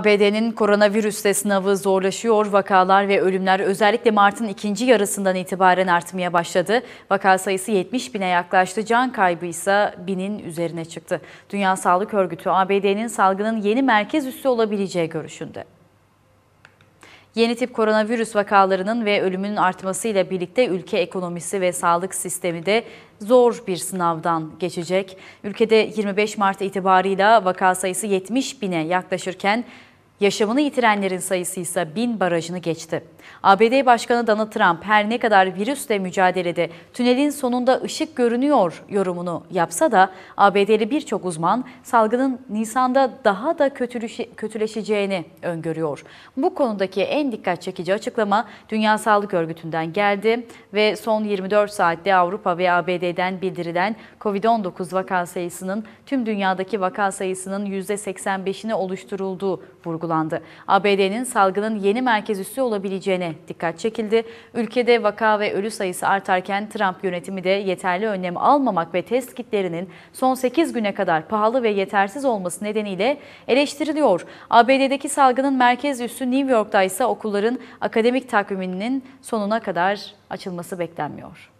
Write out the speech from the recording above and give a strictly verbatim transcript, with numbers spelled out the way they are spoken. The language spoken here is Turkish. A B D'nin koronavirüsle sınavı zorlaşıyor. Vakalar ve ölümler özellikle Mart'ın ikinci yarısından itibaren artmaya başladı. Vaka sayısı yetmiş bine yaklaştı. Can kaybı ise binin üzerine çıktı. Dünya Sağlık Örgütü A B D'nin salgının yeni merkez üssü olabileceği görüşünde. Yeni tip koronavirüs vakalarının ve ölümünün artmasıyla birlikte ülke ekonomisi ve sağlık sistemi de zor bir sınavdan geçecek. Ülkede yirmi beş Mart itibarıyla vaka sayısı yetmiş bine yaklaşırken yaşamını yitirenlerin sayısı ise bin barajını geçti. A B D Başkanı Donald Trump her ne kadar virüsle mücadelede tünelin sonunda ışık görünüyor yorumunu yapsa da A B D'li birçok uzman salgının Nisan'da daha da kötüleşeceğini öngörüyor. Bu konudaki en dikkat çekici açıklama Dünya Sağlık Örgütü'nden geldi ve son yirmi dört saatte Avrupa ve A B D'den bildirilen COVID on dokuz vaka sayısının tüm dünyadaki vaka sayısının yüzde seksen beşini oluşturulduğu vurgulandı. A B D'nin salgının yeni merkez üssü olabileceğine dikkat çekildi. Ülkede vaka ve ölü sayısı artarken Trump yönetimi de yeterli önlem almamak ve test kitlerinin son sekiz güne kadar pahalı ve yetersiz olması nedeniyle eleştiriliyor. A B D'deki salgının merkez üssü New York'ta ise okulların akademik takviminin sonuna kadar açılması beklenmiyor.